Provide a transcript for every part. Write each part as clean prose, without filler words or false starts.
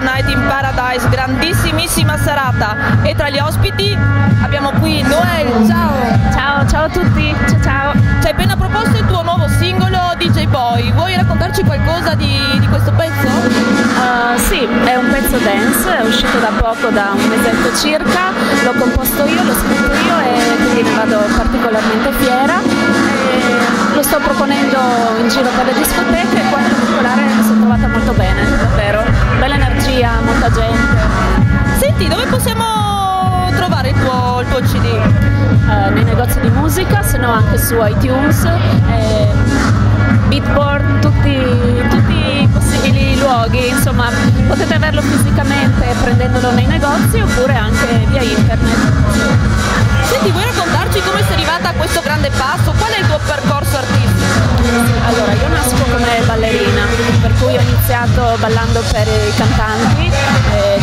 Night in Paradise, grandissimissima serata, e tra gli ospiti abbiamo qui Noelle. Ciao a tutti, ciao. Ci hai appena proposto il tuo nuovo singolo DJ Boy, vuoi raccontarci qualcosa di questo pezzo? Sì, è un pezzo dance, è uscito da poco, da un mesetto circa, l'ho composto io, l'ho scritto io e quindi ne vado particolarmente fiera. Lo sto proponendo in giro per le discoteche e quando popolare mi sono trovata molto bene, davvero. Bella energia, molta gente. Senti, dove possiamo trovare il tuo CD? Nei negozi di musica, se no anche su iTunes, Beatport, tutti i possibili luoghi, insomma potete averlo fisicamente prendendolo nei negozi oppure anche via internet. Senti, vuoi raccontarci come sei arrivata a questo grande passo? Qual è il tuo percorso artistico? Allora, io nasco come ballerina, per cui ho iniziato ballando per i cantanti,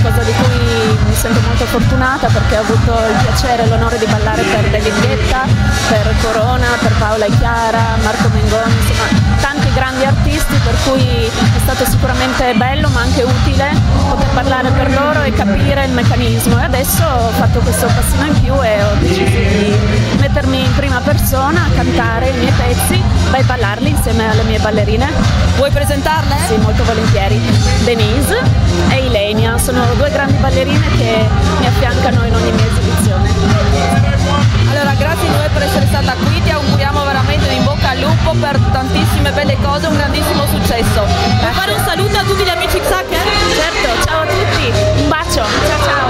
cosa di cui mi sento molto fortunata perché ho avuto il piacere e l'onore di ballare per David Guetta, per Corona, per Paola e Chiara, Marco Mengoni, insomma tanti grandi artisti, per cui è stato sicuramente bello ma anche utile poter parlare per loro e capire il meccanismo, e adesso ho fatto questo passino in più e ho deciso di mettermi in prima persona a cantare i miei pezzi e ballarli insieme alle mie ballerine. Vuoi presentarle? Sì, molto volentieri. Denise e Ilenia sono due grandi ballerine che mi affiancano in ogni mia esibizione. Allora, grazie a noi per essere stata qui, ti auguriamo veramente in bocca al lupo per tantissime belle cose, un grandissimo successo. Vuoi fare un saluto a tutti gli amici Xacker? Certo, ciao a tutti, un bacio, ciao ciao!